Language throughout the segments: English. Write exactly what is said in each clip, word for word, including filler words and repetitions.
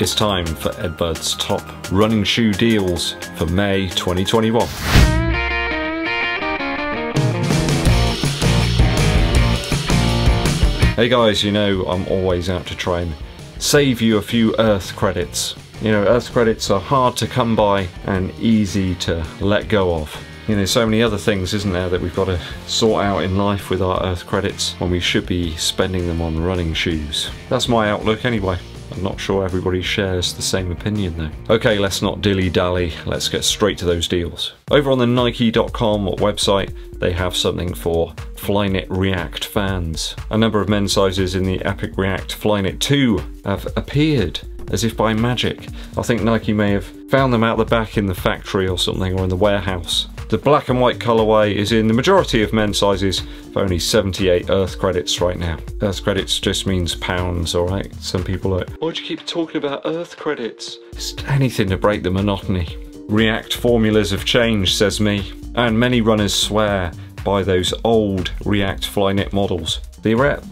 It's time for EDDBUD's top running shoe deals for May twenty twenty-one. Hey guys, you know I'm always out to try and save you a few Earth credits. You know, Earth credits are hard to come by and easy to let go of. You know, so many other things, isn't there, that we've got to sort out in life with our Earth credits when we should be spending them on running shoes. That's my outlook anyway. I'm not sure everybody shares the same opinion though. Okay, let's not dilly-dally, let's get straight to those deals. Over on the Nike dot com website, they have something for Flyknit React fans. A number of men's sizes in the Epic React Flyknit two have appeared as if by magic. I think Nike may have found them out the back in the factory or something, or in the warehouse. The black and white colorway is in the majority of men's sizes for only seventy-eight Earth credits right now. Earth credits just means pounds, all right? Some people are like, why do you keep talking about Earth credits? It's anything to break the monotony. React formulas have changed, says me, and many runners swear by those old React Flyknit models. The rep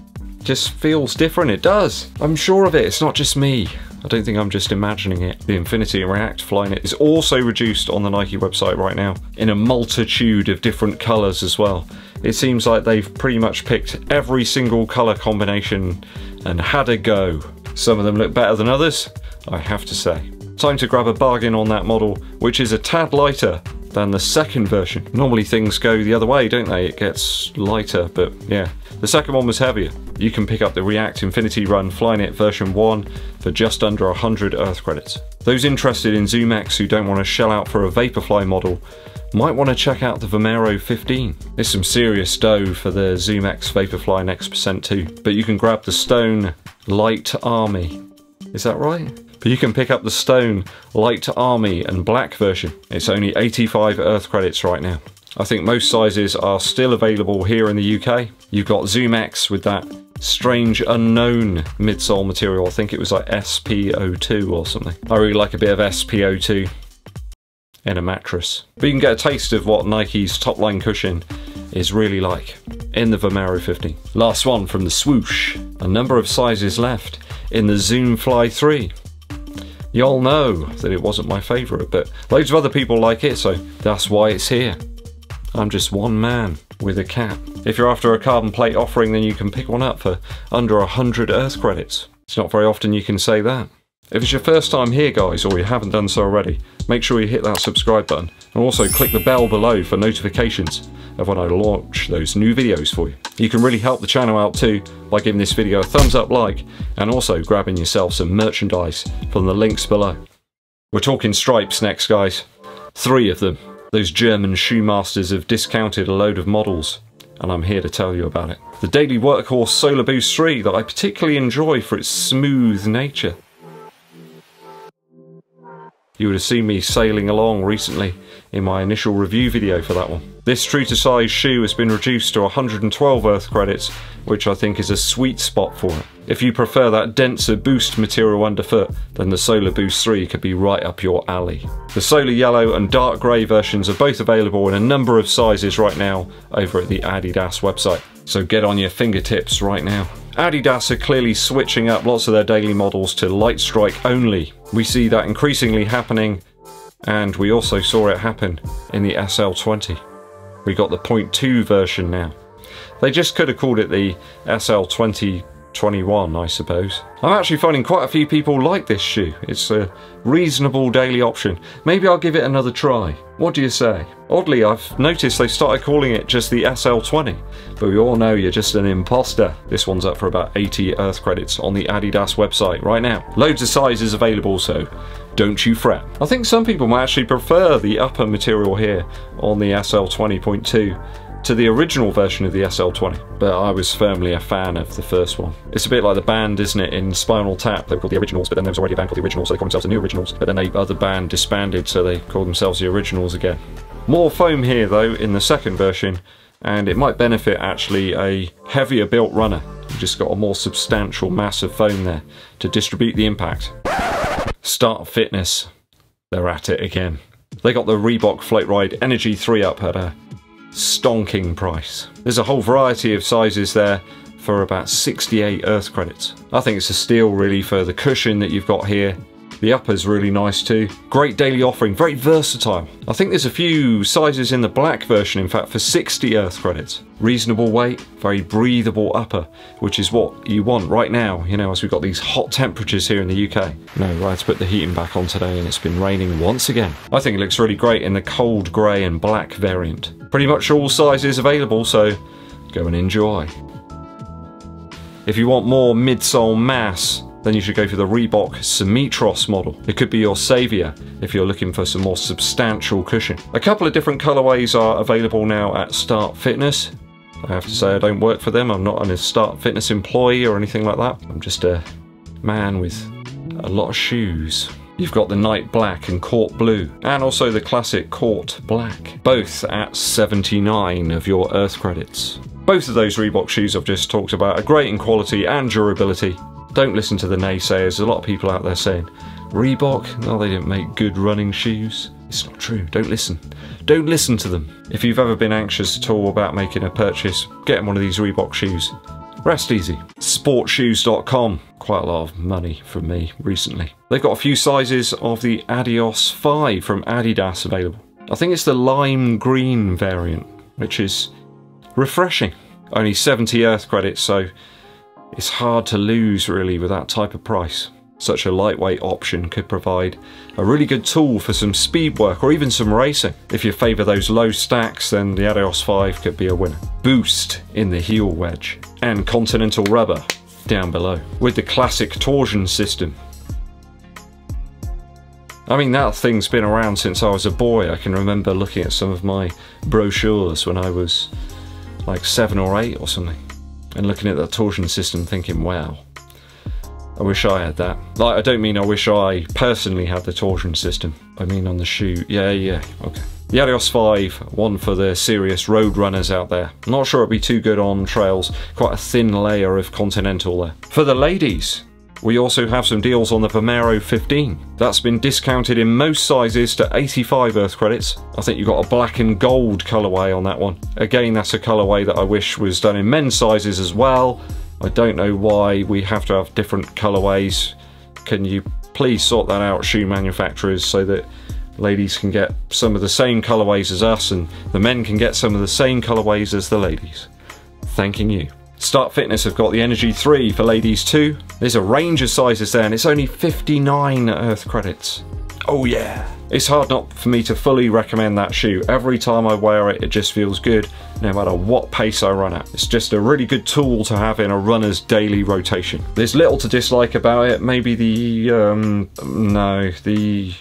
just feels different, it does. I'm sure of it, it's not just me. I don't think I'm just imagining it. The Infinity React Flyknit is also reduced on the Nike website right now in a multitude of different colours as well. It seems like they've pretty much picked every single colour combination and had a go. Some of them look better than others, I have to say. Time to grab a bargain on that model, which is a tad lighter than the second version. Normally things go the other way, don't they? It gets lighter, but yeah. The second one was heavier. You can pick up the React Infinity Run Flyknit version one for just under one hundred Earth credits. Those interested in ZoomX who don't want to shell out for a Vaporfly model might want to check out the Vomero fifteen. There's some serious dough for the ZoomX Vaporfly Next% too, but you can grab the Stone Light Army. Is that right? But you can pick up the Stone Light Army and Black version. It's only eighty-five Earth credits right now. I think most sizes are still available here in the U K. You've got ZoomX with that strange unknown midsole material. I think it was like S P O two or something. I really like a bit of S P O two in a mattress. But you can get a taste of what Nike's top line cushion is really like in the Vomero fifteen. Last one from the swoosh. A number of sizes left in the Zoom Fly three. Y'all know that it wasn't my favourite, but loads of other people like it, so that's why it's here. I'm just one man with a cap. If you're after a carbon plate offering, then you can pick one up for under one hundred Earth credits. It's not very often you can say that. If it's your first time here, guys, or you haven't done so already, make sure you hit that subscribe button and also click the bell below for notifications of when I launch those new videos for you. You can really help the channel out too by giving this video a thumbs up like and also grabbing yourself some merchandise from the links below. We're talking stripes next, guys. Three of them. Those German shoe masters have discounted a load of models, and I'm here to tell you about it. The daily workhorse Solar Boost three that I particularly enjoy for its smooth nature. You would have seen me sailing along recently in my initial review video for that one. This true to size shoe has been reduced to one hundred twelve Earth credits, which I think is a sweet spot for it. If you prefer that denser Boost material underfoot, then the Solar Boost three could be right up your alley. The Solar Yellow and Dark Grey versions are both available in a number of sizes right now over at the Adidas website, so get on your fingertips right now. Adidas are clearly switching up lots of their daily models to Lightstrike only. We see that increasingly happening, and we also saw it happen in the S L twenty. We got the point two version now. They just could have called it the S L twenty twenty-one, I suppose. I'm actually finding quite a few people like this shoe. It's a reasonable daily option. Maybe I'll give it another try. What do you say? Oddly, I've noticed they started calling it just the S L twenty, but we all know you're just an imposter. This one's up for about eighty Earth credits on the Adidas website right now. Loads of sizes available, so don't you fret. I think some people might actually prefer the upper material here on the S L twenty point two to the original version of the S L twenty, but I was firmly a fan of the first one. It's a bit like the band, isn't it, in Spinal Tap. They were called the Originals, but then there was already a band called the Originals, so they called themselves the New Originals, but then the other band disbanded, so they called themselves the Originals again. More foam here though in the second version, and it might benefit actually a heavier built runner. You've just got a more substantial mass of foam there to distribute the impact. Start Fitness, they're at it again. They got the Reebok Floatride Energy three up at a stonking price. There's a whole variety of sizes there for about sixty-eight Earth credits. I think it's a steal really for the cushion that you've got here The upper is really nice too. Great daily offering, very versatile. I think there's a few sizes in the black version, in fact, for sixty Earth credits. Reasonable weight, very breathable upper, which is what you want right now, you know, as we've got these hot temperatures here in the U K. No, I had to put the heating back on today and it's been raining once again. I think it looks really great in the cold grey and black variant. Pretty much all sizes available, so go and enjoy. If you want more midsole mass, then you should go for the Reebok Symmetros model. It could be your saviour if you're looking for some more substantial cushion. A couple of different colourways are available now at Start Fitness. I have to say I don't work for them. I'm not a Start Fitness employee or anything like that. I'm just a man with a lot of shoes. You've got the Night Black and Court Blue, and also the classic Court Black, both at seventy-nine of your Earth credits. Both of those Reebok shoes I've just talked about are great in quality and durability. Don't listen to the naysayers. There's a lot of people out there saying, Reebok, no, they didn't make good running shoes. It's not true. Don't listen. Don't listen to them. If you've ever been anxious at all about making a purchase, get one of these Reebok shoes. Rest easy. Sportshoes dot com. Quite a lot of money from me recently. They've got a few sizes of the Adios five from Adidas available. I think it's the lime green variant, which is refreshing. Only seventy Earth credits, so it's hard to lose really with that type of price. Such a lightweight option could provide a really good tool for some speed work or even some racing. If you favour those low stacks, then the Adios five could be a winner. Boost in the heel wedge and Continental rubber down below with the classic torsion system. I mean, that thing's been around since I was a boy. I can remember looking at some of my brochures when I was like seven or eight or something, and looking at the torsion system thinking, wow, I wish I had that. Like, I don't mean I wish I personally had the torsion system. I mean on the shoe. Yeah, yeah, okay. The Adios five, one for the serious road runners out there. I'm not sure it'd be too good on trails. Quite a thin layer of Continental there. For the ladies, we also have some deals on the Vomero fifteen. That's been discounted in most sizes to eighty-five Earth credits. I think you've got a black and gold colourway on that one. Again, that's a colourway that I wish was done in men's sizes as well. I don't know why we have to have different colourways. Can you please sort that out, shoe manufacturers, so that ladies can get some of the same colourways as us and the men can get some of the same colourways as the ladies. Thanking you. Start Fitness have got the Energy three for ladies too. There's a range of sizes there and it's only fifty-nine Earth credits. Oh yeah. It's hard not for me to fully recommend that shoe. Every time I wear it, it just feels good, no matter what pace I run at. It's just a really good tool to have in a runner's daily rotation. There's little to dislike about it. Maybe the, um, no, the,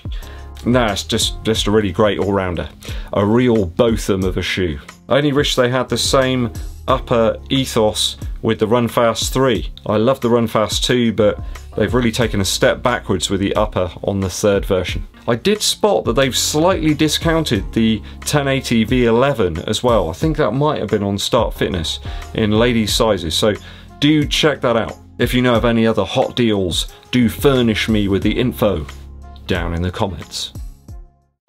no, it's just, just a really great all-rounder. A real Botham of a shoe. I only wish they had the same upper ethos with the Run Fast three. I love the Run Fast two, but they've really taken a step backwards with the upper on the third version. I did spot that they've slightly discounted the ten eighty V eleven as well. I think that might have been on Start Fitness in ladies' sizes, so do check that out. If you know of any other hot deals, do furnish me with the info down in the comments.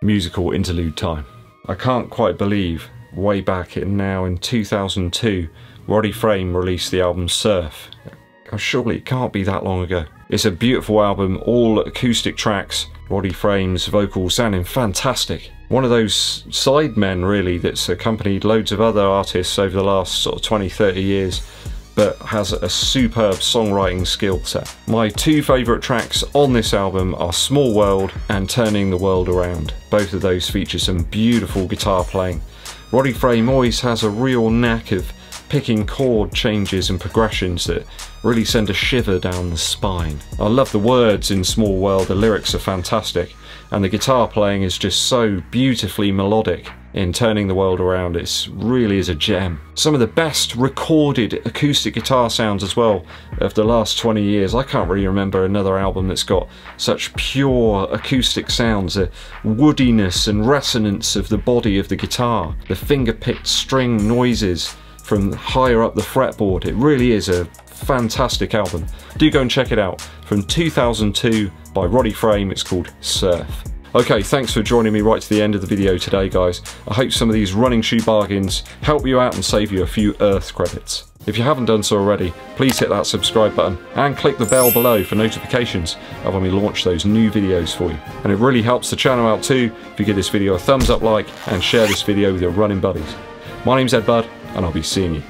Musical interlude time. I can't quite believe way back in now in two thousand two, Roddy Frame released the album Surf. Surely it can't be that long ago. It's a beautiful album, all acoustic tracks. Roddy Frame's vocals sounding fantastic. One of those sidemen really that's accompanied loads of other artists over the last sort of twenty, thirty years, but has a superb songwriting skill set. My two favourite tracks on this album are Small World and Turning the World Around. Both of those feature some beautiful guitar playing. Roddy Frame always has a real knack of picking chord changes and progressions that really send a shiver down the spine. I love the words in Small World, the lyrics are fantastic, and the guitar playing is just so beautifully melodic. In Turning the World Around, it really is a gem. Some of the best recorded acoustic guitar sounds as well of the last twenty years. I can't really remember another album that's got such pure acoustic sounds, the woodiness and resonance of the body of the guitar, the finger-picked string noises from higher up the fretboard. It really is a fantastic album. Do go and check it out. From two thousand two by Roddy Frame, it's called Surf. Okay, thanks for joining me right to the end of the video today, guys. I hope some of these running shoe bargains help you out and save you a few Earth credits. If you haven't done so already, please hit that subscribe button and click the bell below for notifications of when we launch those new videos for you. And it really helps the channel out too if you give this video a thumbs up like and share this video with your running buddies. My name's EDDBUD and I'll be seeing you.